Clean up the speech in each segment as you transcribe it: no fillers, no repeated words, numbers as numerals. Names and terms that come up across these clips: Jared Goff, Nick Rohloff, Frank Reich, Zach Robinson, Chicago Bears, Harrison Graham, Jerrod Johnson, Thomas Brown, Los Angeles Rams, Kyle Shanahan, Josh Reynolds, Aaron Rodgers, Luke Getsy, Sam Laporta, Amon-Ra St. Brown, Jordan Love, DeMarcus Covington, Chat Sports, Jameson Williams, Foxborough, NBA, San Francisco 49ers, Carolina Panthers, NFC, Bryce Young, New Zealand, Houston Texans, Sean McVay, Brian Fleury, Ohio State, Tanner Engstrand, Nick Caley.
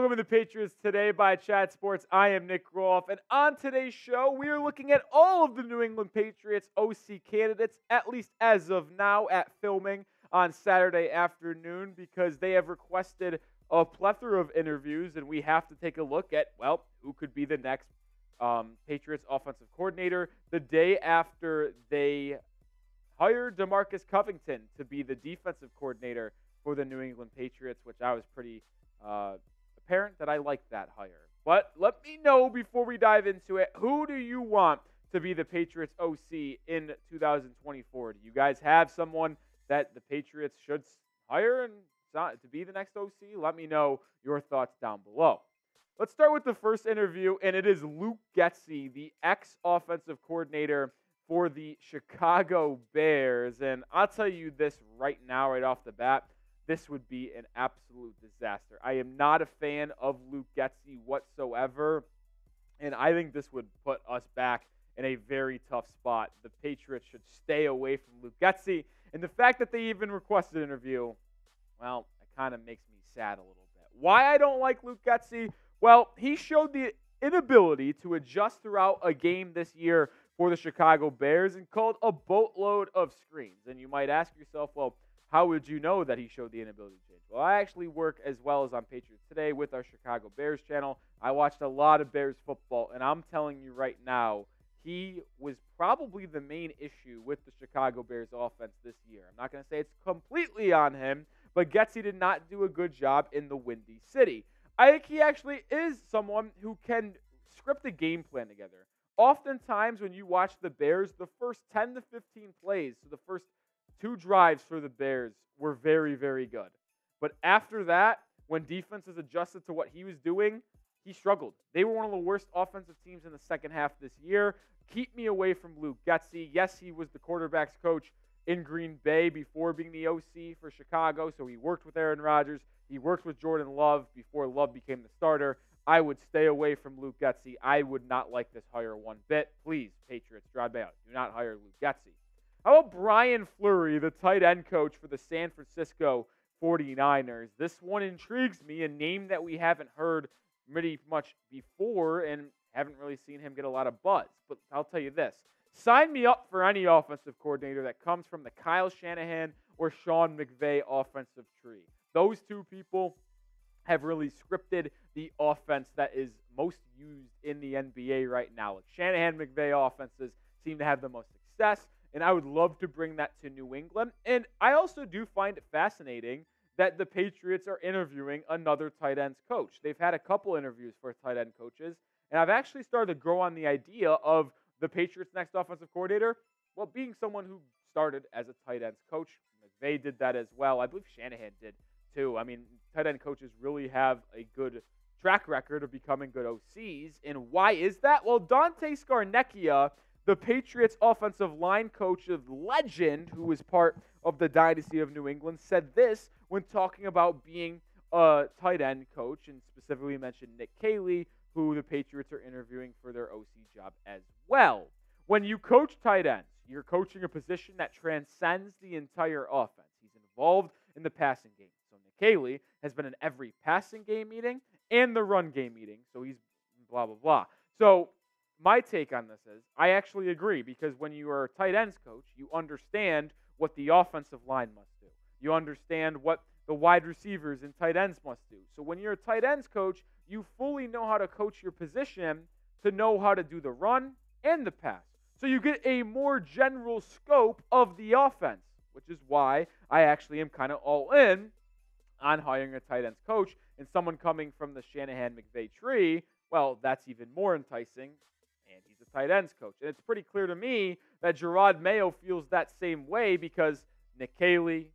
Welcome to the Patriots Today by Chat Sports. I am Nick Rohloff, and on today's show, we are looking at all of the New England Patriots OC candidates, at least as of now, at filming on Saturday afternoon, because they have requested a plethora of interviews, and we have to take a look at, well, who could be the next Patriots offensive coordinator the day after they hired DeMarcus Covington to be the defensive coordinator for the New England Patriots, which I was pretty apparent that I liked that hire. But let me know before we dive into it, who do you want to be the Patriots OC in 2024? Do you guys have someone that the Patriots should hire and to be the next OC? Let me know your thoughts down below. Let's start with the first interview, and it is Luke Getsy, the ex-offensive coordinator for the Chicago Bears. And I'll tell you this right now, right off the bat, this would be an absolute disaster. I am not a fan of Luke Getsy whatsoever, and I think this would put us back in a very tough spot. The Patriots should stay away from Luke Getsy, and the fact that they even requested an interview, well, it kind of makes me sad a little bit. Why I don't like Luke Getsy? Well, he showed the inability to adjust throughout a game this year for the Chicago Bears and called a boatload of screens. And you might ask yourself, well, how would you know that he showed the inability to change? Well, I actually work as well as on Patriots Today with our Chicago Bears channel. I watched a lot of Bears football, and I'm telling you right now, he was probably the main issue with the Chicago Bears offense this year. I'm not going to say it's completely on him, but Getsy did not do a good job in the Windy City. I think he actually is someone who can script a game plan together. Oftentimes when you watch the Bears, the first 10 to 15 plays, so the first two drives for the Bears were very, very good. But after that, when defenses adjusted to what he was doing, he struggled. They were one of the worst offensive teams in the second half this year. Keep me away from Luke Getsy. Yes, he was the quarterback's coach in Green Bay before being the OC for Chicago, so he worked with Aaron Rodgers. He worked with Jordan Love before Love became the starter. I would stay away from Luke Getsy. I would not like this hire one bit. Please, Patriots, Jerod Mayo, do not hire Luke Getsy. How about Brian Fleury, the tight end coach for the San Francisco 49ers? This one intrigues me, a name that we haven't heard pretty much before and haven't really seen him get a lot of buzz. But I'll tell you this, sign me up for any offensive coordinator that comes from the Kyle Shanahan or Sean McVay offensive tree. Those two people have really scripted the offense that is most used in the NBA right now. Like Shanahan-McVay offenses seem to have the most success, and I would love to bring that to New England. And I also do find it fascinating that the Patriots are interviewing another tight ends coach. They've had a couple interviews for tight end coaches, and I've actually started to grow on the idea of the Patriots' next offensive coordinator, well, being someone who started as a tight ends coach. McVay did that as well. I believe Shanahan did too. I mean, tight end coaches really have a good track record of becoming good OCs. And why is that? Well, Dante Scarnecchia, the Patriots offensive line coach of legend, who was part of the dynasty of New England, said this when talking about being a tight end coach, and specifically mentioned Nick Caley, who the Patriots are interviewing for their OC job as well. When you coach tight ends, you're coaching a position that transcends the entire offense. He's involved in the passing game. Caley has been in every passing game meeting and the run game meeting, so he's blah, blah, blah. So my take on this is I actually agree, because when you are a tight ends coach, you understand what the offensive line must do. You understand what the wide receivers and tight ends must do. So when you're a tight ends coach, you fully know how to coach your position to know how to do the run and the pass. So you get a more general scope of the offense, which is why I actually am kind of all in on hiring a tight ends coach, and someone coming from the Shanahan-McVay tree, well, that's even more enticing, and he's a tight ends coach. And it's pretty clear to me that Jerod Mayo feels that same way, because Nick Caley,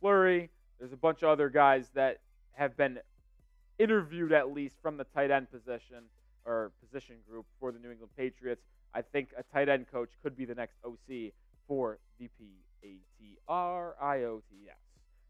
Fleury, there's a bunch of other guys that have been interviewed at least from the tight end position or position group for the New England Patriots. I think a tight end coach could be the next OC for the Patriots.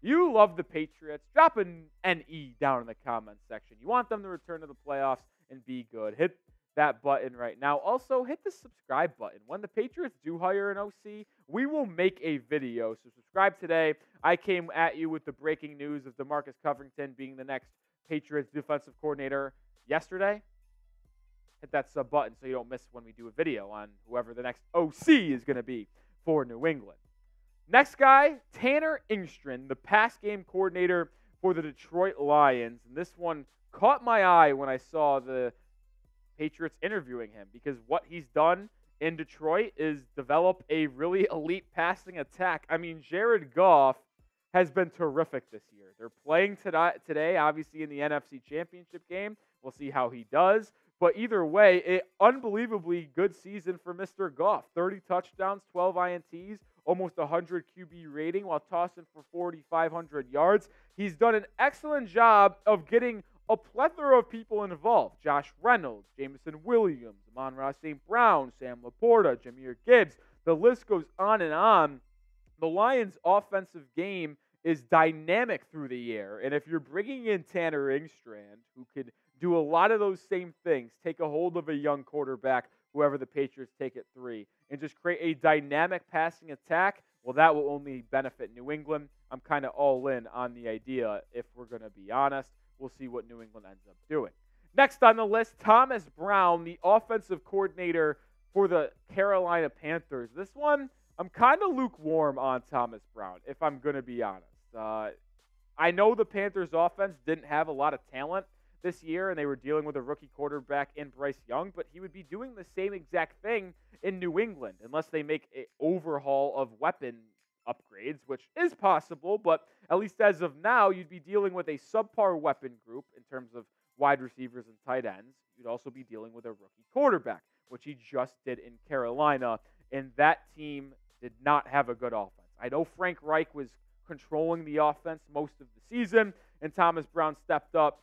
You love the Patriots. Drop an NE down in the comments section. You want them to return to the playoffs and be good. Hit that button right now. Also, hit the subscribe button. When the Patriots do hire an OC, we will make a video. So subscribe today. I came at you with the breaking news of DeMarcus Covington being the next Patriots defensive coordinator yesterday. Hit that sub button so you don't miss when we do a video on whoever the next OC is going to be for New England. Next guy, Tanner Engstrand, the pass game coordinator for the Detroit Lions. And this one caught my eye when I saw the Patriots interviewing him, because what he's done in Detroit is develop a really elite passing attack. I mean, Jared Goff has been terrific this year. They're playing today, obviously, in the NFC Championship game. We'll see how he does. But either way, an unbelievably good season for Mr. Goff. 30 touchdowns, 12 INTs, almost 100 QB rating while tossing for 4,500 yards. He's done an excellent job of getting a plethora of people involved. Josh Reynolds, Jameson Williams, Amon-Ra St. Brown, Sam Laporta, Jameer Gibbs. The list goes on and on. The Lions' offensive game is dynamic through the air. And if you're bringing in Tanner Engstrand, who could do a lot of those same things, take a hold of a young quarterback, whoever the Patriots take at three, and just create a dynamic passing attack, well, that will only benefit New England. I'm kind of all in on the idea, if we're going to be honest. We'll see what New England ends up doing. Next on the list, Thomas Brown, the offensive coordinator for the Carolina Panthers. This one, I'm kind of lukewarm on Thomas Brown, if I'm going to be honest. I know the Panthers' offense didn't have a lot of talent this year, and they were dealing with a rookie quarterback in Bryce Young, but he would be doing the same exact thing in New England unless they make an overhaul of weapon upgrades, which is possible, but at least as of now, you'd be dealing with a subpar weapon group in terms of wide receivers and tight ends. You'd also be dealing with a rookie quarterback, which he just did in Carolina, and that team did not have a good offense. I know Frank Reich was controlling the offense most of the season, and Thomas Brown stepped up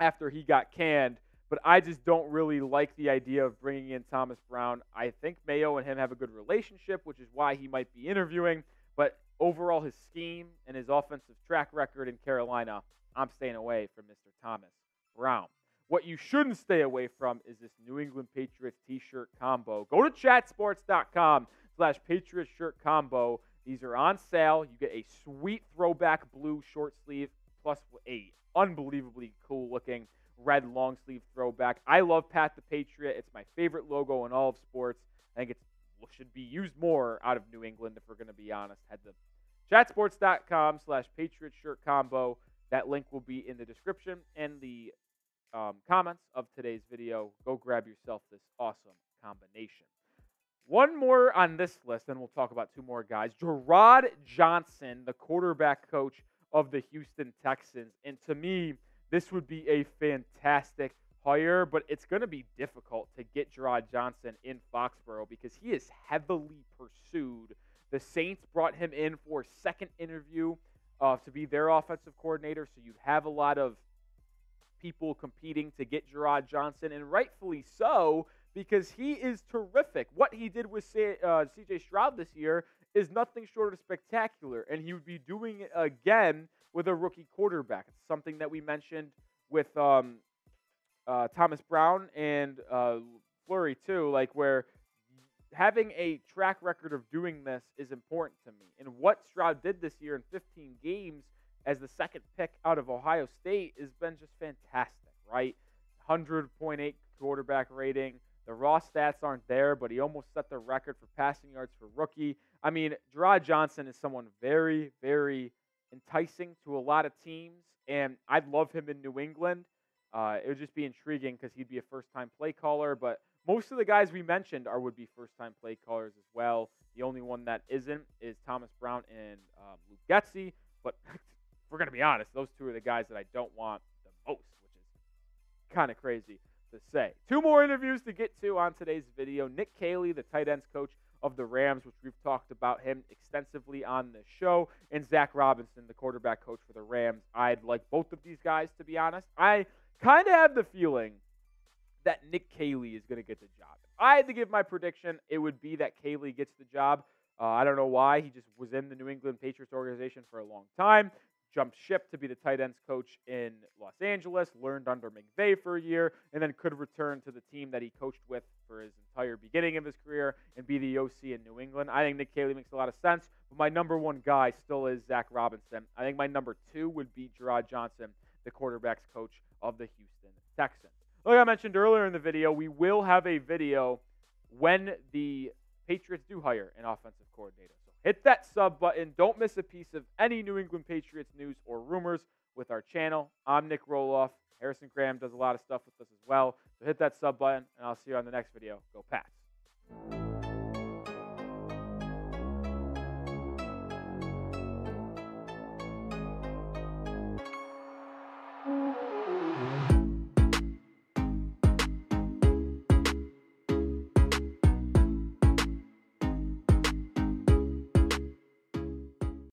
after he got canned, but I just don't really like the idea of bringing in Thomas Brown. I think Mayo and him have a good relationship, which is why he might be interviewing, but overall his scheme and his offensive track record in Carolina, I'm staying away from Mr. Thomas Brown. What you shouldn't stay away from is this New England Patriots t-shirt combo. Go to chatsports.com/Patriots shirt combo. These are on sale. You get a sweet throwback blue short sleeve plus a unbelievably cool looking red long sleeve throwback. I love Pat the Patriot. It's my favorite logo in all of sports. I think it should be used more out of New England, if we're going to be honest. Head to chatsports.com/Patriots shirt combo. That link will be in the description and the comments of today's video. Go grab yourself this awesome combination. One more on this list, and we'll talk about two more guys. Jerrod Johnson, the quarterback coach of the Houston Texans. And to me, this would be a fantastic hire, but it's going to be difficult to get Jerrod Johnson in Foxborough because he is heavily pursued. The Saints brought him in for a second interview to be their offensive coordinator, so you'd have a lot of people competing to get Jerrod Johnson, and rightfully so, because he is terrific. What he did with C.J. Stroud this year is nothing short of spectacular, and he would be doing it again with a rookie quarterback. It's something that we mentioned with Thomas Brown and Fleury too, like where having a track record of doing this is important to me. And what Stroud did this year in 15 games as the second pick out of Ohio State has been just fantastic, right? 100.8 quarterback rating. The raw stats aren't there, but he almost set the record for passing yards for rookie. I mean, Jerrod Johnson is someone very, very enticing to a lot of teams, and I'd love him in New England. It would just be intriguing because he'd be a first-time play caller, but most of the guys we mentioned are would-be first-time play callers as well. The only one that isn't is Thomas Brown and Luke Getsy, but if we're going to be honest, those two are the guys that I don't want the most, which is kind of crazy to say. Two more interviews to get to on today's video. Nick Caley, the tight ends coach of the Rams, which we've talked about him extensively on this show, and Zach Robinson, the quarterback coach for the Rams. I'd like both of these guys, to be honest. I kind of have the feeling that Nick Caley is going to get the job. If I had to give my prediction, it would be that Caley gets the job. I don't know why. He just was in the New England Patriots organization for a long time, jumped ship to be the tight ends coach in Los Angeles, learned under McVay for a year, and then could return to the team that he coached with for his entire beginning of his career and be the OC in New England. I think Nick Caley makes a lot of sense, but my number one guy still is Zach Robinson. I think my number two would be Jerrod Johnson, the quarterback's coach of the Houston Texans. Like I mentioned earlier in the video, we will have a video when the Patriots do hire an offensive coordinator. So hit that sub button. Don't miss a piece of any New England Patriots news or rumors with our channel. I'm Nick Rohloff. Harrison Graham does a lot of stuff with us as well. So hit that sub button, and I'll see you on the next video. Go Pats.